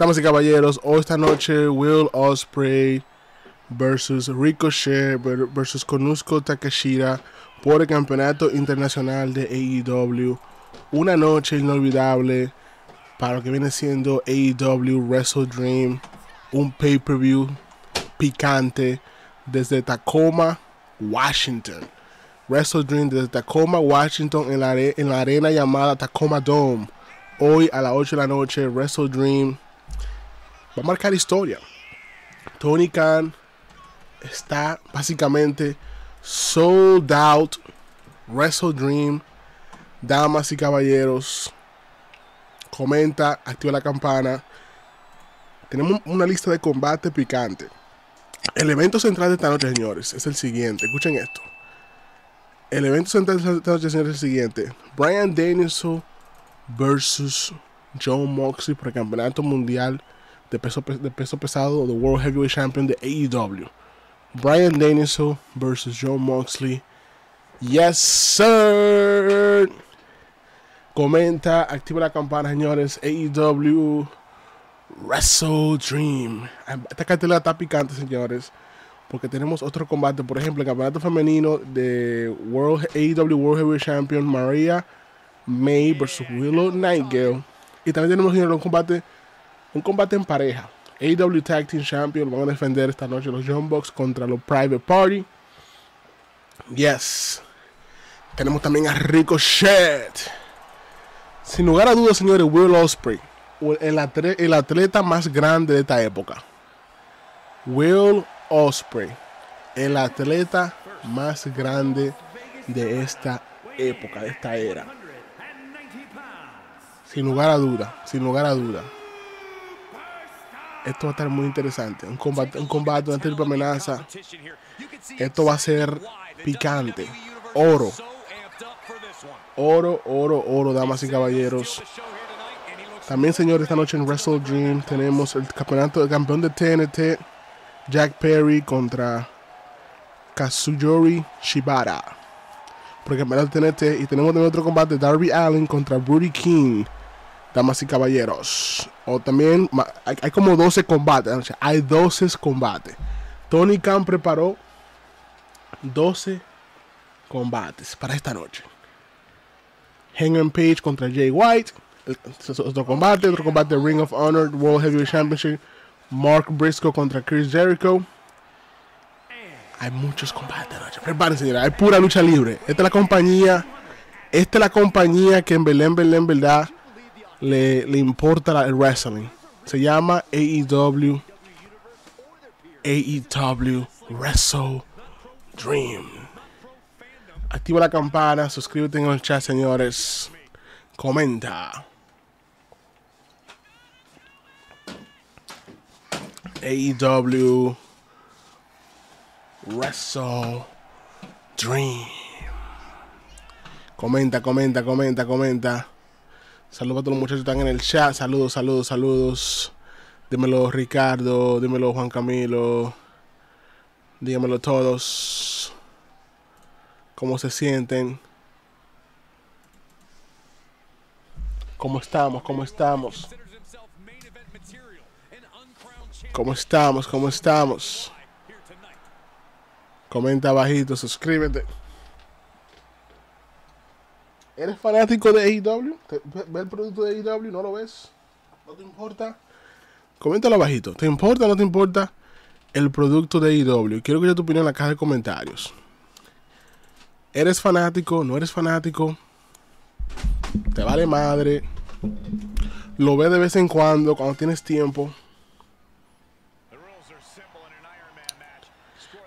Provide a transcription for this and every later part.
Damas y caballeros, hoy esta noche Will Ospreay versus Ricochet versus Konosuke Takeshita por el campeonato internacional de AEW. Una noche inolvidable para lo que viene siendo AEW WrestleDream, un pay-per-view picante desde Tacoma, Washington. WrestleDream desde Tacoma, Washington, en la arena llamada Tacoma Dome. Hoy a las 8 de la noche, WrestleDream va a marcar historia. Tony Khan está básicamente sold out. WrestleDream, damas y caballeros, comenta, activa la campana. Tenemos una lista de combate picante. El evento central de esta noche, señores, es el siguiente. Escuchen esto. El evento central de esta noche, señores, es el siguiente. Bryan Danielson versus Joe Moxley por el campeonato mundial de peso pesado, The World Heavyweight Champion de AEW. Bryan Danielson versus Joe Moxley. Yes, sir. Comenta, activa la campana, señores. AEW WrestleDream. Esta cartelera está picante, señores, porque tenemos otro combate. Por ejemplo, el campeonato femenino de AEW World Heavyweight Champion, Maria May versus Willow Nightingale. Y también tenemos, señores, un combate en pareja. AEW Tag Team Champion van a defender esta noche los Young Bucks contra los Private Party. Yes. Tenemos también a Ricochet. Sin lugar a dudas, señores, Will Ospreay, el atleta más grande de esta época. Will Ospreay, el atleta más grande de esta época, de esta era. Sin lugar a duda, sin lugar a duda. Esto va a estar muy interesante. Un combate, una triple amenaza. Esto va a ser picante. Oro. Oro, oro, oro, damas y caballeros. También, señores, esta noche en WrestleDream tenemos el campeonato del campeón de TNT, Jack Perry, contra Katsuyori Shibata por el campeonato de TNT. Y tenemos también otro combate, Darby Allen contra Brutty King. Damas y caballeros, o también hay como 12 combates. O sea, hay 12 combates. Tony Khan preparó 12 combates para esta noche. Hangman Page contra Jay White, otro combate Ring of Honor World Heavyweight Championship, Mark Briscoe contra Chris Jericho. Hay muchos combates de noche. Prepárense, señora, hay pura lucha libre. Esta es la compañía que en verdad le importa el wrestling. Se llama AEW WrestleDream. Activa la campana, suscríbete en el chat, señores. Comenta. AEW WrestleDream. Comenta. Saludos a todos los muchachos que están en el chat. Saludos. Dímelo Ricardo, dímelo Juan Camilo. Dímelo todos. ¿Cómo se sienten? ¿Cómo estamos? Comenta abajito, suscríbete. ¿Eres fanático de AEW? ¿Ves el producto de AEW? ¿No lo ves? ¿No te importa? Coméntalo abajito. ¿Te importa o no te importa el producto de AEW? Quiero que yo tu opinión en la caja de comentarios. ¿Eres fanático? ¿No eres fanático? ¿Te vale madre? ¿Lo ves de vez en cuando, cuando tienes tiempo?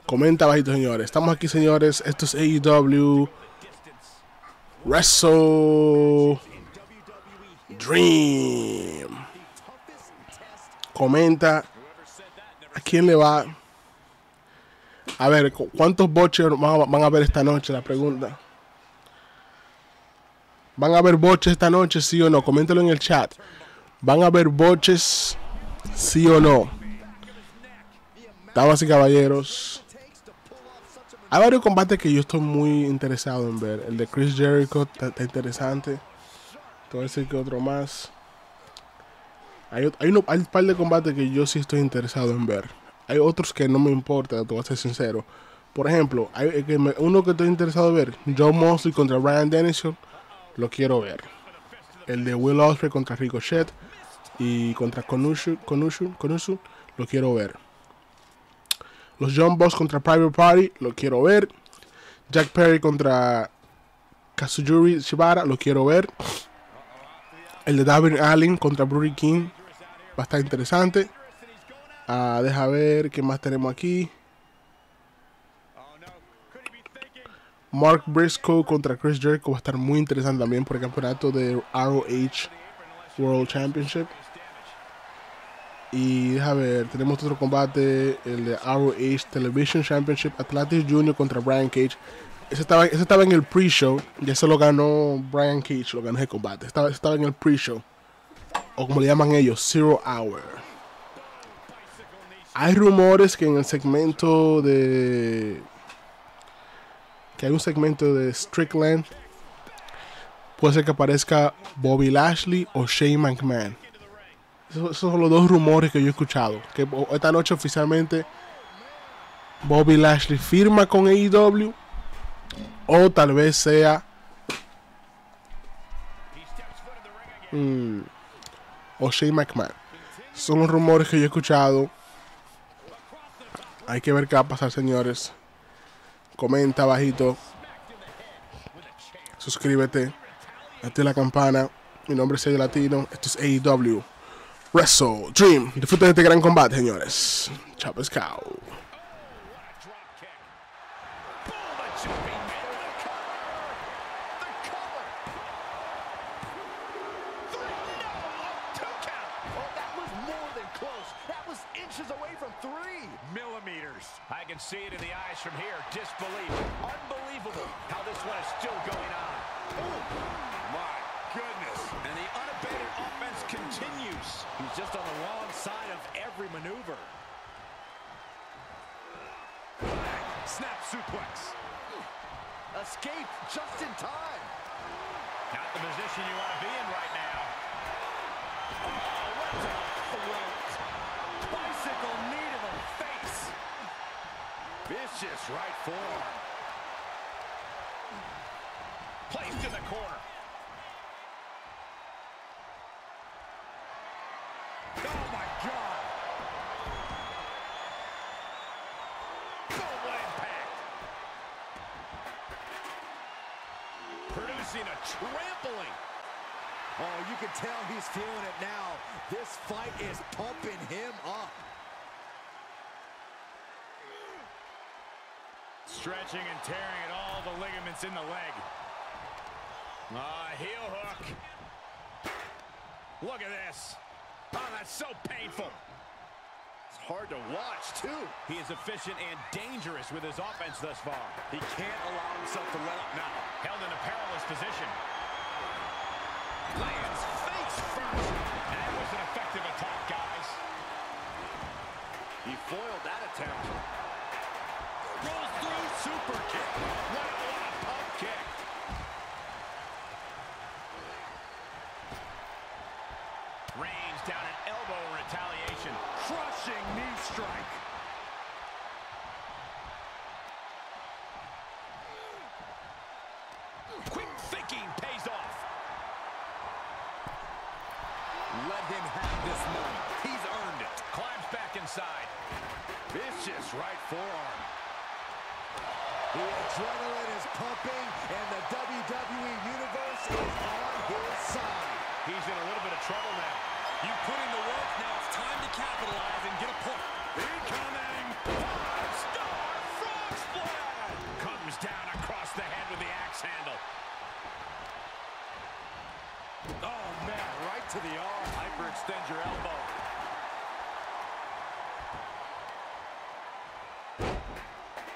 Comenta bajito, señores. Estamos aquí, señores. Esto es AEW WrestleDream. Comenta a quién le va. A ver, ¿cuántos boches van a ver esta noche? La pregunta. ¿Van a haber boches esta noche, sí o no? Coméntalo en el chat. ¿Van a haber boches, sí o no? Damas y caballeros, hay varios combates que yo estoy muy interesado en ver. El de Chris Jericho está interesante. Te voy a decir que otro más. Hay un par de combates que yo sí estoy interesado en ver. Hay otros que no me importa, te voy a ser sincero. Por ejemplo, hay uno que estoy interesado en ver, Joe Moxley contra Ryan Denison, lo quiero ver. El de Will Ospreay contra Ricochet y contra Konosuke, lo quiero ver. Los Young Bucks contra Private Party, lo quiero ver. Jack Perry contra Katsuyori Shibata, lo quiero ver. El de David Allen contra Brutty King, va a estar interesante. Deja ver qué más tenemos aquí. Mark Briscoe contra Chris Jericho va a estar muy interesante también por el campeonato de ROH World Championship. Y deja ver, tenemos otro combate, el de ROH Television Championship, Atlantis Junior contra Brian Cage. Ese estaba en el pre-show, ya se lo ganó Brian Cage, lo ganó ese combate. Estaba en el pre-show, o como le llaman ellos, Zero Hour. Hay rumores que en el segmento de... que hay un segmento de Strickland, puede ser que aparezca Bobby Lashley o Shane McMahon. Esos son los dos rumores que yo he escuchado. Que esta noche oficialmente Bobby Lashley firma con AEW, o tal vez sea o Shane McMahon. Son los rumores que yo he escuchado. Hay que ver qué va a pasar, señores. Comenta abajito, suscríbete, activa la campana. Mi nombre es Sergio Latino, esto es AEW WrestleDream. Disfruten de este gran combate, señores. Chao pescado. I can see it in the eyes from here. Disbelief. Unbelievable how this one is still going on. Oh, my goodness. And the unabated offense continues. He's just on the wrong side of every maneuver. Snap suplex. Escape just in time. Not the position you want to be in right now. Bicycle knee to the face. Vicious right forearm. Placed in the corner. Oh my God. Oh, what impact. Producing a trampling. Oh, you can tell he's feeling it now. This fight is pumping him up. Stretching and tearing at all the ligaments in the leg. Heel hook. Look at this. Oh, that's so painful. It's hard to watch, too. He is efficient and dangerous with his offense thus far. He can't allow himself to let up now. Held in a perilous position. Lands face first. That was an effective attack, guys. He foiled that attempt. Rolls through, super kick. What a pump kick. Rains down an elbow retaliation. Crushing knee strike. Quick thinking pays off. Let him have this moment. He's earned it. Climbs back inside. Vicious right forearm. The adrenaline is pumping, and the WWE Universe is on his side. He's in a little bit of trouble now. You put in the work, now it's time to capitalize and get a point. Incoming! Five-star frog splash! Comes down across the head with the axe handle. Oh, man, right to the arm. Hyperextend your elbow.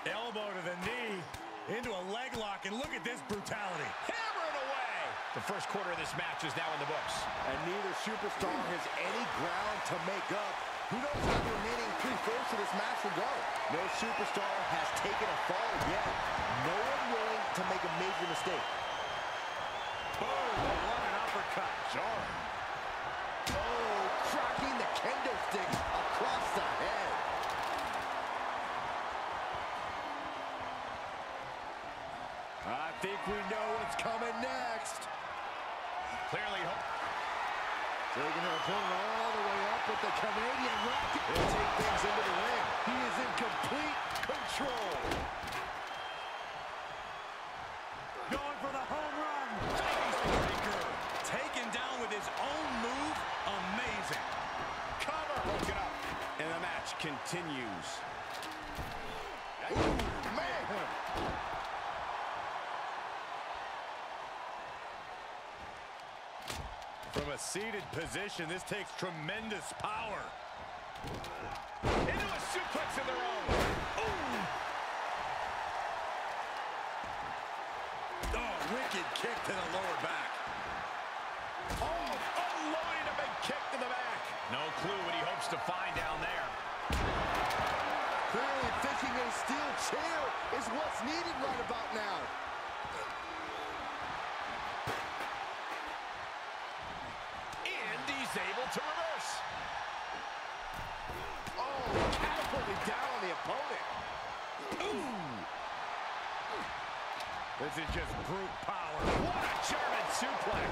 Elbow to the knee, into a leg lock, and look at this brutality. Hammered away! The first quarter of this match is now in the books. And neither superstar has any ground to make up. Who knows how the remaining three-fourths of this match will go? No superstar has taken a fall yet. No one willing to make a major mistake. Boom! What an uppercut. Jarring. Oh, crap. but the Canadian Rocket will take things into the ring. He is in complete control. Going for the home run. Icebreaker. Taken down with his own move. Amazing. Cover. Broken up. And the match continues. Ooh, man. From a seated position, this takes tremendous power. Into a suplex of their own. Ooh. Oh, wicked kick to the lower back. Oh, unloading a big kick to the back. No clue what he hopes to find down there. Clearly fishing in a steel chair is what's needed right about now. Able to reverse. Oh, catapulted down on the opponent. Ooh. This is just brute power. What a German suplex.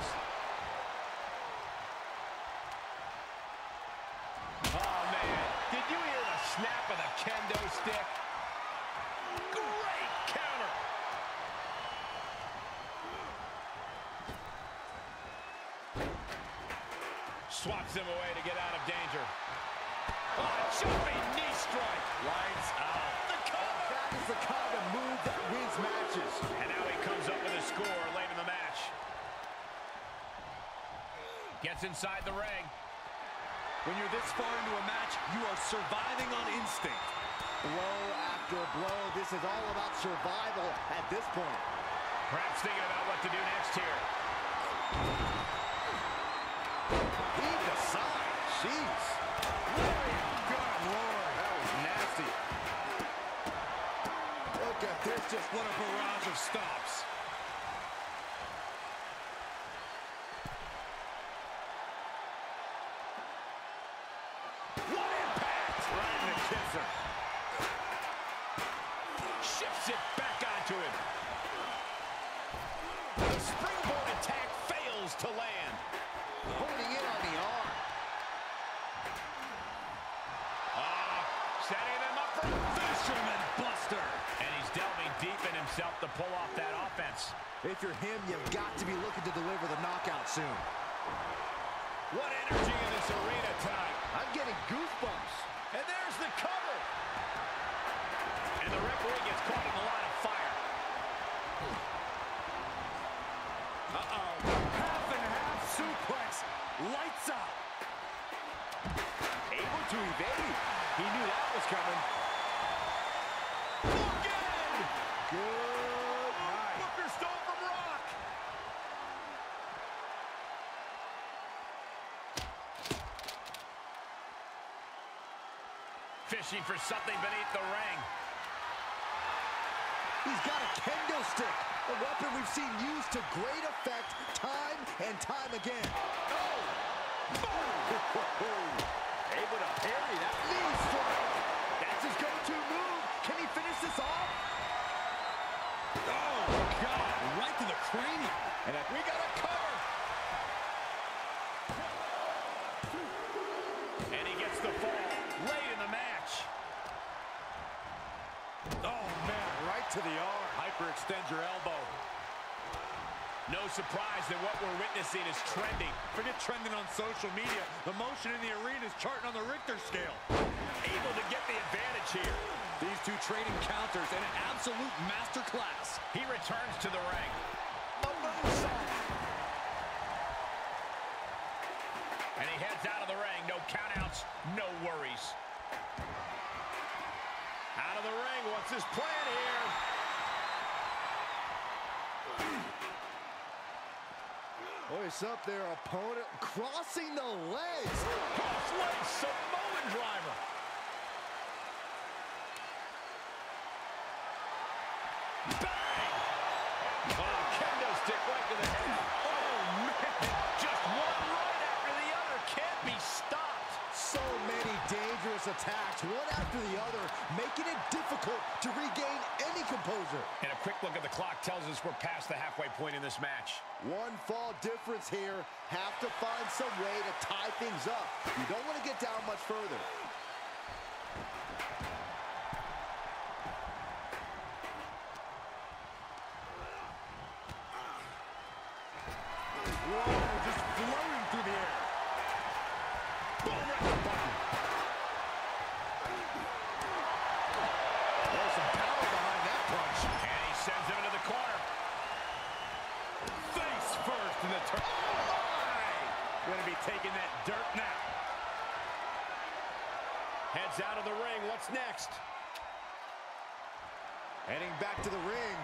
Oh, man. Did you hear the snap of the kendo stick? Great counter. Swaps him away to get out of danger. Oh, jumping knee strike. Lights out. The cover. That is the kind of move that wins matches. And now he comes up with a score late in the match. Gets inside the ring. When you're this far into a match, you are surviving on instinct. Blow after blow. This is all about survival at this point. Perhaps thinking about what to do next here. Jeez. Good Lord, that was nasty. Look at this, just what a barrage of stops. What impact! Right in the kisser. Shifts it back onto him. The springboard attack fails to land. Holding it on the arm. Setting him up for fisherman buster. And he's delving deep in himself to pull off that offense. If you're him, you've got to be looking to deliver the knockout soon. What energy in this arena tonight. I'm getting goosebumps. And there's the cover. And the referee gets caught in the line of fire. Uh-oh. Half and half suplex. Lights out. Able to evade. He knew that was coming. Look in! Good night. Booker stole from Rock. Fishing for something beneath the ring. He's got a kendo stick, a weapon we've seen used to great effect time and time again. Oh! Boom! Able to parry that knee strike. That's his go-to move. Can he finish this off? Oh, God. Right to the cranium. And we got a cover. And he gets the fall late in the match. Oh, man. Right to the arm. Hyperextend your elbow. No surprise that what we're witnessing is trending. Forget trending on social media. The motion in the arena is charting on the Richter scale. Able to get the advantage here. These two trading counters and an absolute masterclass. He returns to the ring. A moonsault. And he heads out of the ring. No countouts, no worries. Out of the ring. What's his plan here? Voice up their opponent, crossing the legs. Cross legs, Samoan driver. Bang! Oh, kendo stick right to the head. Oh, man. Just one right after the other. Can't be stopped. So many dangers. dangerous attacks, one after the other, making it difficult to regain any composure. And a quick look at the clock tells us we're past the halfway point in this match. One fall difference here. Have to find some way to tie things up. You don't want to get down much further. Next, heading back to the ring.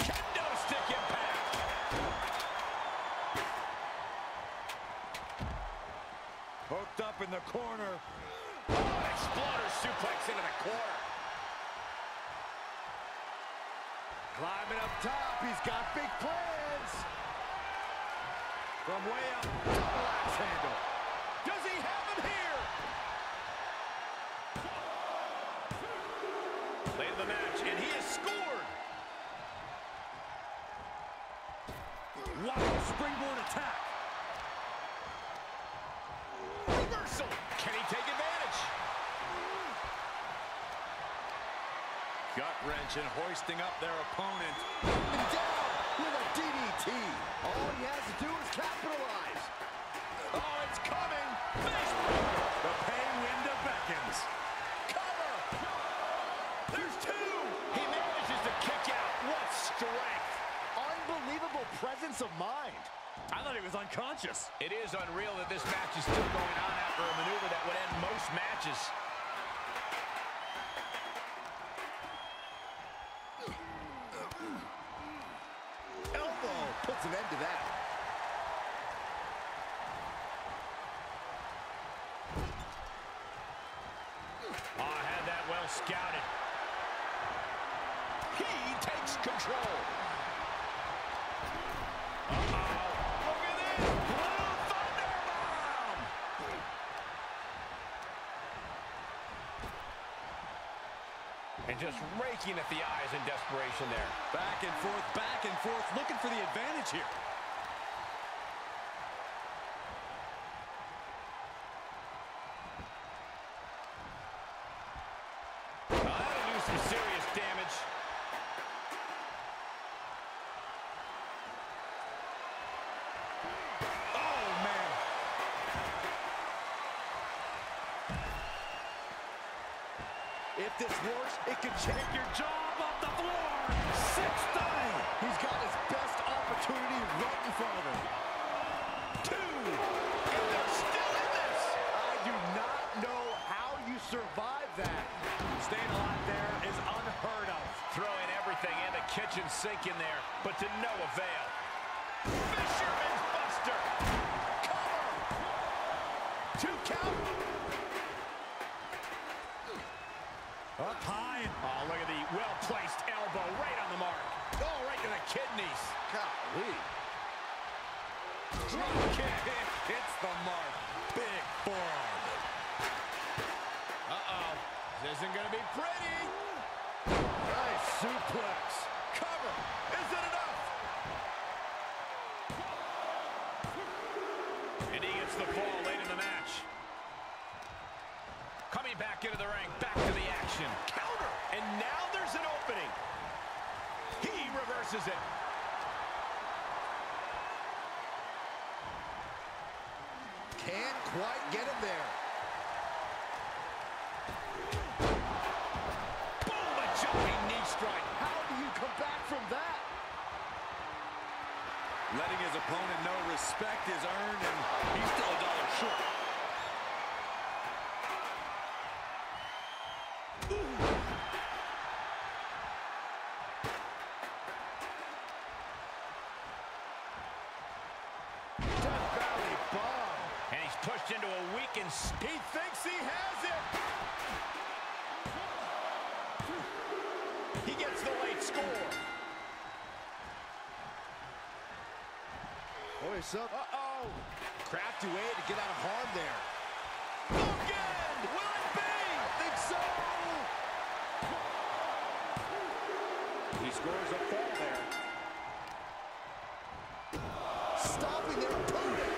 Kendo stick impact. Hooked up in the corner. Oh, exploder suplex into the corner. Climbing up top, he's got big plans. From way up, double axe handle. Does he have him here? Late in the match, and he has scored! Wow, springboard attack! Reversal! Can he take advantage? Gut wrench and hoisting up their opponent. And down with a DDT! All he has to do is capitalize! Oh, it's coming! Face breaker! The pain window beckons! What strength! Unbelievable presence of mind. I thought he was unconscious. It is unreal that this match is still going on after a maneuver that would end most matches. Elbow puts an end to that. Oh, I had that well scouted. Control. Uh-oh. Look at this. Blue Thunderbomb. And just raking at the eyes in desperation there. Back and forth, looking for the advantage here. If this works, it could shake your jaw off the floor. 6-9. He's got his best opportunity right in front of him. 2. And they're still in this. I do not know how you survive that. Staying alive there is unheard of. Throwing everything in the kitchen sink in there, but to no avail. Fisherman's Buster. Cover. 2 count. Up high. Oh, look at the well-placed elbow right on the mark. Oh, right to the kidneys. Golly. Drop kick. It hits the mark. Big forearm. Uh-oh. This isn't going to be pretty. Nice suplex. Cover. Is it enough? And he gets the fall late in the match. Coming back into the ring, back to the action. Counter, and now there's an opening. He reverses it. Can't quite get him there. Boom, a jumping knee strike. How do you come back from that? Letting his opponent know respect is earned, and he's still $1 short. Into a weakened state. He thinks he has it. He gets the late score. Voice up. Uh-oh. Crafty way to get out of harm there. Logan! Scores a fall there. Stopping their opponent.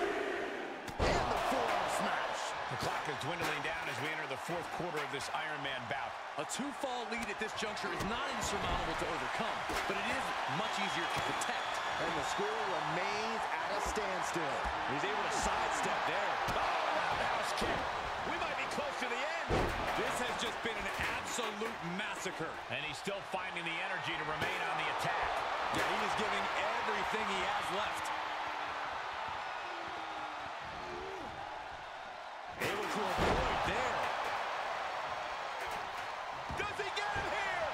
And the forearm smash. The clock is dwindling down as we enter the fourth quarter of this Iron Man bout. A two-fall lead at this juncture is not insurmountable to overcome, but it is much easier to protect. And the score remains at a standstill. He's able to sidestep there. Oh, roundhouse kick. We might be close to the end. This has just been an absolute massacre. And he's still finding the energy to remain on the attack. Yeah, he is giving everything he has left. Able to avoid there. Does he get it here?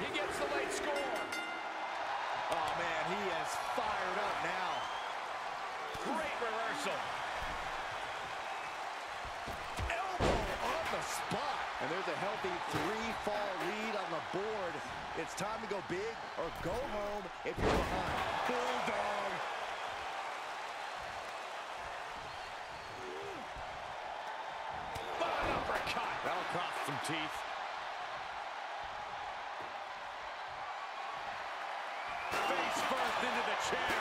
He gets the late score. Oh, man, he has fired up now. Great reversal. Elbow on the spot. And there's a healthy three-fall lead on the board. It's time to go big or go home if you're behind. Bulldog. What an uppercut. That'll cost some teeth. Face first into the chair.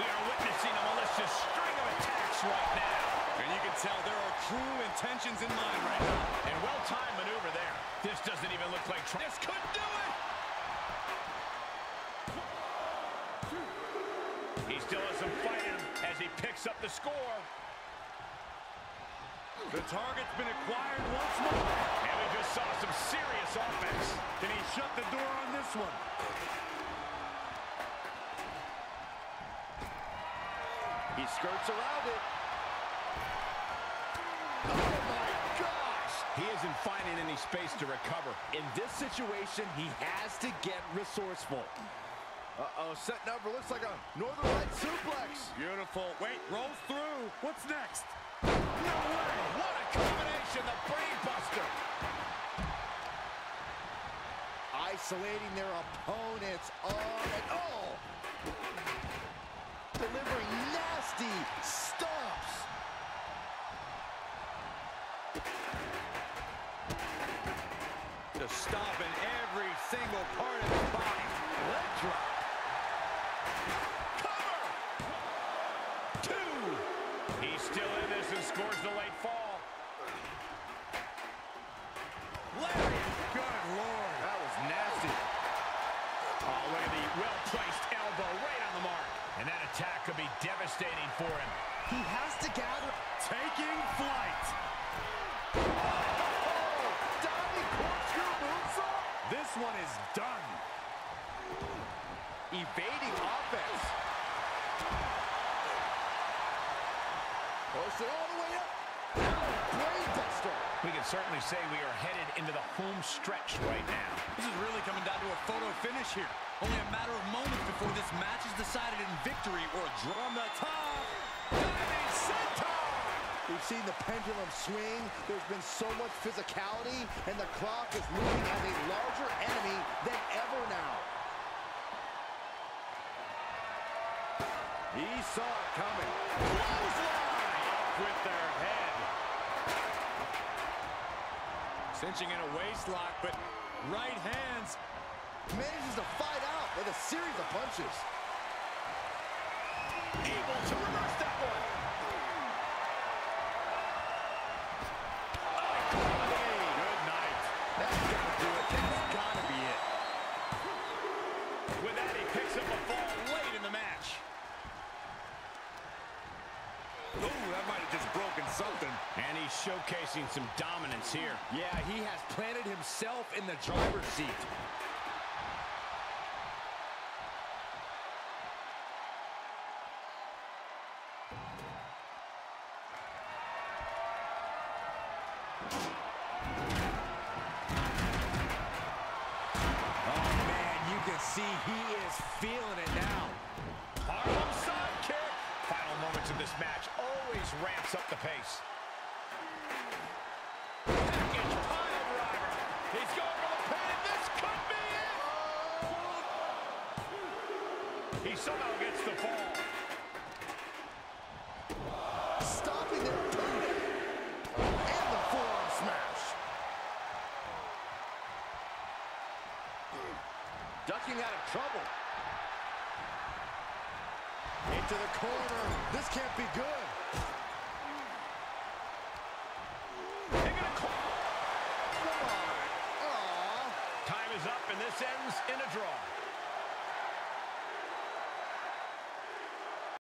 We are witnessing a malicious string of attacks right now. And you can tell there are true intentions in mind right now. And well-timed maneuver there. This doesn't even look like... This could do it! He still has some fight in him as he picks up the score. The target's been acquired once more. And we just saw some serious offense. Can he shut the door on this one? He skirts around it. Oh, my gosh! He isn't finding any space to recover. In this situation, he has to get resourceful. Uh-oh, setting up for looks like a Northern Light suplex. Beautiful. Wait, rolls through. What's next? No way! What a combination! The brain buster! Isolating their opponents on and all. Delivering nasty stomps. Just stomping every single part of his body. Leg drop. Cover. Two. He's still in this and scores the late fall. Larry. Good Lord. That was nasty. Oh, look at the well-placed elbow right on the mark. And that attack could be devastating for him. He has to gather. Taking flight. Oh, diving corkscrew moonsault. This one is done. Evading offense. Close it all the way up. Brainbuster. We can certainly say we are headed into the home stretch right now. This is really coming down to a photo finish here. Only a matter of moments before this match is decided in victory or a draw. On the top. Diving senton. We've seen the pendulum swing. There's been so much physicality, and the clock is moving as a larger enemy than ever now. He saw it coming. Clothesline up with their head. Cinching in a waist lock, but right hands. Manages to fight out with a series of punches. Able to reverse that one. Hey, good night. That's got to do it. That's got to be it. With that, he picks up a fall late in the match. Ooh, that might have just broken something. And he's showcasing some dominance here. Yeah, he has planted himself in the driver's seat. See, he is feeling it now. Harlem sidekick. Final moments of this match always ramps up the pace. Package pile driver. He's going for the pin. This could be it. He somehow gets the fall. Stopping their opponent. And the forearm smash. ducking out of trouble. Into the corner. This can't be good. Taking a claw. Come on. Aww. Time is up, and this ends in a draw.